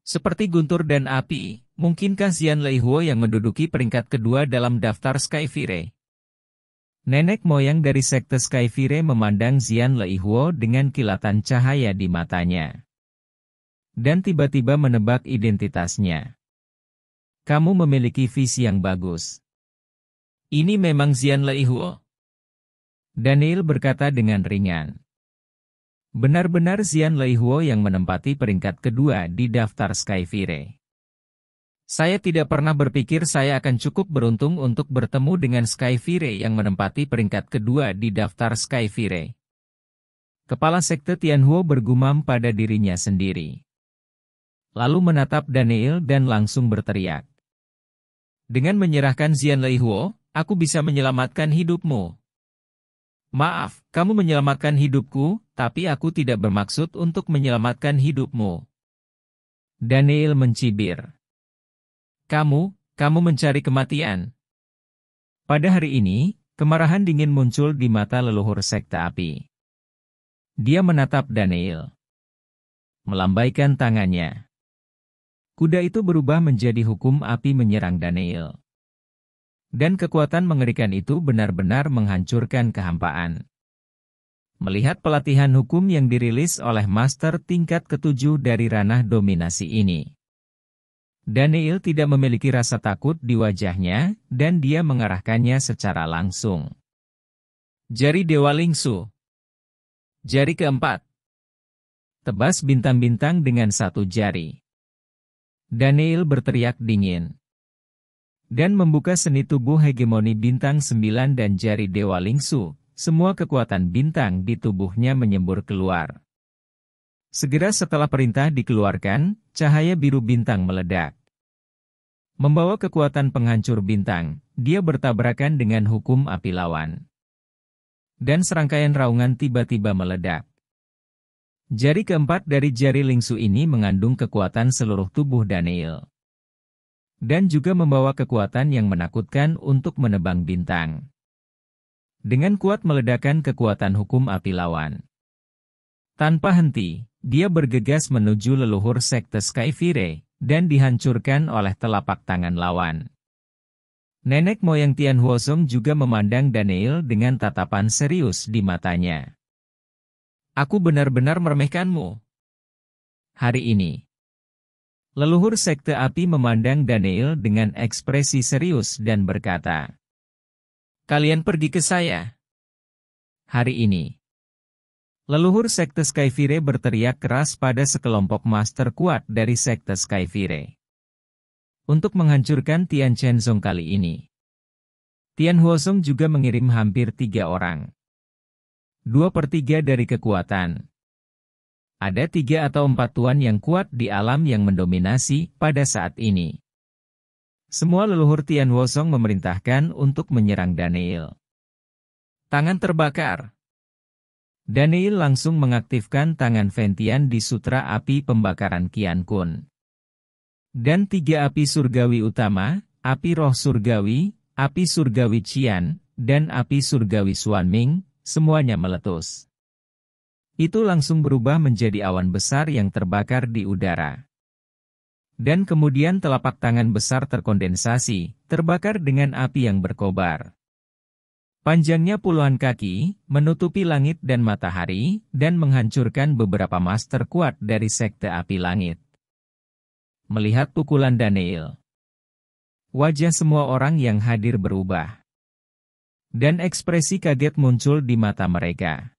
Seperti guntur dan api, mungkinkah Zian Leihuo yang menduduki peringkat kedua dalam daftar Skyfire? Nenek moyang dari sekte Skyfire memandang Zian Leihuo dengan kilatan cahaya di matanya. Dan tiba-tiba menebak identitasnya. Kamu memiliki visi yang bagus. Ini memang Zian Leihuo? Daniel berkata dengan ringan. Benar-benar Zian Leihuo yang menempati peringkat kedua di daftar Skyfire. Saya tidak pernah berpikir saya akan cukup beruntung untuk bertemu dengan Skyfire yang menempati peringkat kedua di daftar Skyfire. Kepala sekte Tianhuo bergumam pada dirinya sendiri. Lalu menatap Daniel dan langsung berteriak. Dengan menyerahkan Zian Leihuo, aku bisa menyelamatkan hidupmu. Maaf, kamu menyelamatkan hidupku, tapi aku tidak bermaksud untuk menyelamatkan hidupmu. Daniel mencibir. Kamu, kamu mencari kematian. Pada hari ini, kemarahan dingin muncul di mata leluhur sekte api. Dia menatap Daniel. Melambaikan tangannya. Kuda itu berubah menjadi hukum api menyerang Daniel. Dan kekuatan mengerikan itu benar-benar menghancurkan kehampaan. Melihat pelatihan hukum yang dirilis oleh master tingkat ketujuh dari ranah dominasi ini, Daniel tidak memiliki rasa takut di wajahnya, dan dia mengarahkannya secara langsung. Jari Dewa Lingsu. Jari keempat. Tebas bintang-bintang dengan satu jari. Daniel berteriak dingin. Dan membuka seni tubuh hegemoni bintang sembilan dan jari Dewa Lingsu, semua kekuatan bintang di tubuhnya menyembur keluar. Segera setelah perintah dikeluarkan, cahaya biru bintang meledak. Membawa kekuatan penghancur bintang, dia bertabrakan dengan hukum api lawan. Dan serangkaian raungan tiba-tiba meledak. Jari keempat dari jari Lingsu ini mengandung kekuatan seluruh tubuh Daniel. Dan juga membawa kekuatan yang menakutkan untuk menebang bintang. Dengan kuat meledakkan kekuatan hukum api lawan. Tanpa henti, dia bergegas menuju leluhur sekte Skyfire, dan dihancurkan oleh telapak tangan lawan. Nenek moyang Tianhuozong juga memandang Daniel dengan tatapan serius di matanya. Aku benar-benar meremehkanmu hari ini. Leluhur Sekte Api memandang Daniel dengan ekspresi serius dan berkata, kalian pergi ke saya hari ini. Leluhur Sekte Skyfire berteriak keras pada sekelompok master kuat dari Sekte Skyfire untuk menghancurkan Tianchenzong kali ini. Tianhuozong juga mengirim hampir tiga orang. Dua per tiga dari kekuatan. Ada tiga atau empat tuan yang kuat di alam yang mendominasi pada saat ini. Semua leluhur Tianhuozong memerintahkan untuk menyerang Daniel. Tangan terbakar. Daniel langsung mengaktifkan tangan Fengtian di sutra api pembakaran Qian Kun. Dan tiga api surgawi utama, api roh surgawi, api surgawi Qian, dan api surgawi Xuanming, semuanya meletus. Itu langsung berubah menjadi awan besar yang terbakar di udara. Dan kemudian telapak tangan besar terkondensasi, terbakar dengan api yang berkobar. Panjangnya puluhan kaki, menutupi langit dan matahari, dan menghancurkan beberapa master kuat dari sekte api langit. Melihat pukulan Daniel, wajah semua orang yang hadir berubah. Dan ekspresi kaget muncul di mata mereka.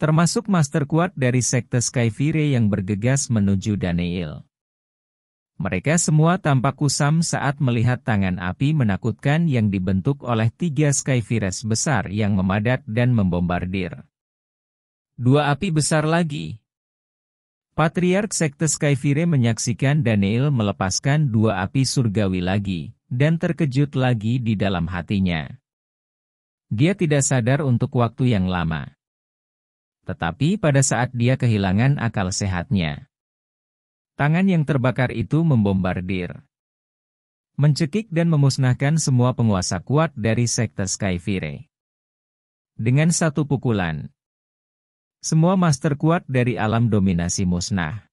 Termasuk master kuat dari sekte Skyfire yang bergegas menuju Daniel. Mereka semua tampak kusam saat melihat tangan api menakutkan yang dibentuk oleh tiga Skyfires besar yang memadat dan membombardir. Dua api besar lagi. Patriark sekte Skyfire menyaksikan Daniel melepaskan dua api surgawi lagi, dan terkejut lagi di dalam hatinya. Dia tidak sadar untuk waktu yang lama. Tetapi pada saat dia kehilangan akal sehatnya, tangan yang terbakar itu membombardir, mencekik dan memusnahkan semua penguasa kuat dari sekte Skyfire. Dengan satu pukulan, semua master kuat dari alam dominasi musnah.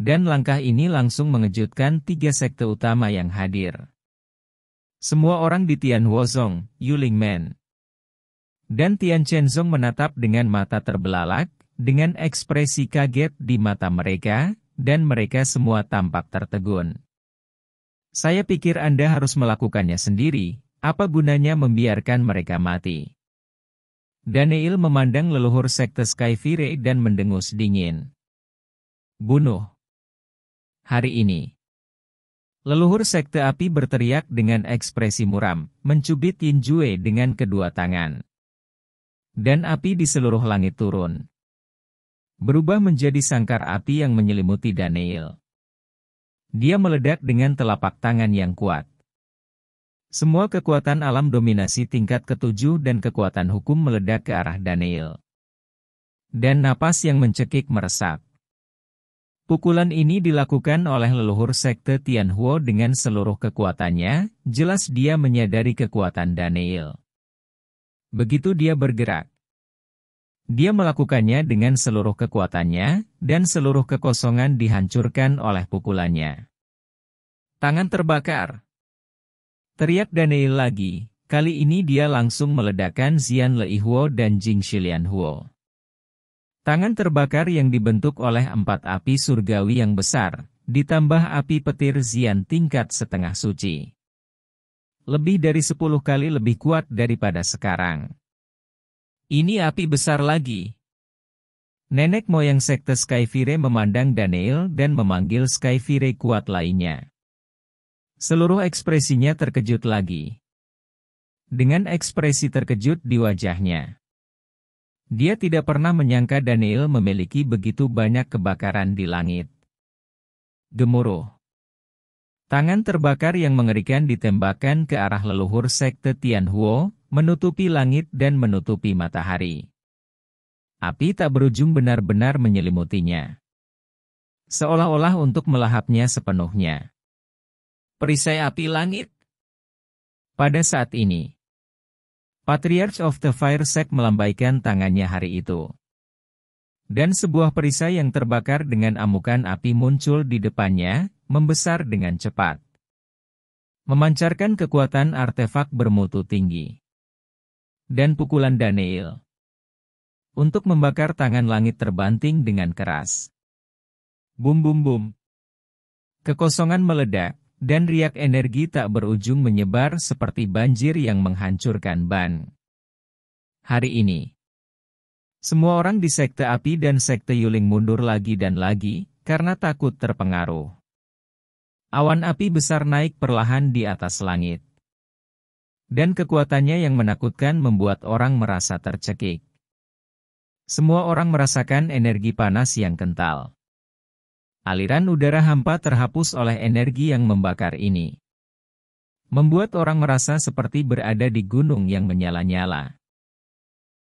Dan langkah ini langsung mengejutkan tiga sekte utama yang hadir. Semua orang di Tianhuozong, Yulingmen, dan Tianchenzong menatap dengan mata terbelalak, dengan ekspresi kaget di mata mereka, dan mereka semua tampak tertegun. Saya pikir Anda harus melakukannya sendiri, apa gunanya membiarkan mereka mati? Daniel memandang leluhur sekte Skyfire dan mendengus dingin. Bunuh. Hari ini. Leluhur sekte api berteriak dengan ekspresi muram, mencubit Yin Jue dengan kedua tangan. Dan api di seluruh langit turun. Berubah menjadi sangkar api yang menyelimuti Daniel. Dia meledak dengan telapak tangan yang kuat. Semua kekuatan alam dominasi tingkat ketujuh dan kekuatan hukum meledak ke arah Daniel. Dan napas yang mencekik meresap. Pukulan ini dilakukan oleh leluhur sekte Tianhuo dengan seluruh kekuatannya, jelas dia menyadari kekuatan Daniel. Begitu dia bergerak, dia melakukannya dengan seluruh kekuatannya, dan seluruh kekosongan dihancurkan oleh pukulannya. Tangan terbakar. Teriak Daniel lagi, kali ini dia langsung meledakkan Zian Leihuo dan Jing Xilian Huo. Tangan terbakar yang dibentuk oleh empat api surgawi yang besar, ditambah api petir Zian tingkat setengah suci. Lebih dari sepuluh kali lebih kuat daripada sekarang. Ini api besar lagi. Nenek moyang sekte Skyfire memandang Daniel dan memanggil Skyfire kuat lainnya. Seluruh ekspresinya terkejut lagi. Dengan ekspresi terkejut di wajahnya. Dia tidak pernah menyangka Daniel memiliki begitu banyak kebakaran di langit. Gemuruh. Tangan terbakar yang mengerikan ditembakkan ke arah leluhur sekte Tianhuo, menutupi langit dan menutupi matahari. Api tak berujung benar-benar menyelimutinya. Seolah-olah untuk melahapnya sepenuhnya. Perisai api langit. Pada saat ini, Patriarch of the Fire Sect melambaikan tangannya hari itu. Dan sebuah perisai yang terbakar dengan amukan api muncul di depannya, membesar dengan cepat. Memancarkan kekuatan artefak bermutu tinggi. Dan pukulan Daniel untuk membakar tangan langit terbanting dengan keras. Bum bum bum. Kekosongan meledak dan riak energi tak berujung menyebar seperti banjir yang menghancurkan ban. Hari ini, semua orang di sekte api dan sekte Yuling mundur lagi dan lagi karena takut terpengaruh. Awan api besar naik perlahan di atas langit. Dan kekuatannya yang menakutkan membuat orang merasa tercekik. Semua orang merasakan energi panas yang kental. Aliran udara hampa terhapus oleh energi yang membakar ini. Membuat orang merasa seperti berada di gunung yang menyala-nyala.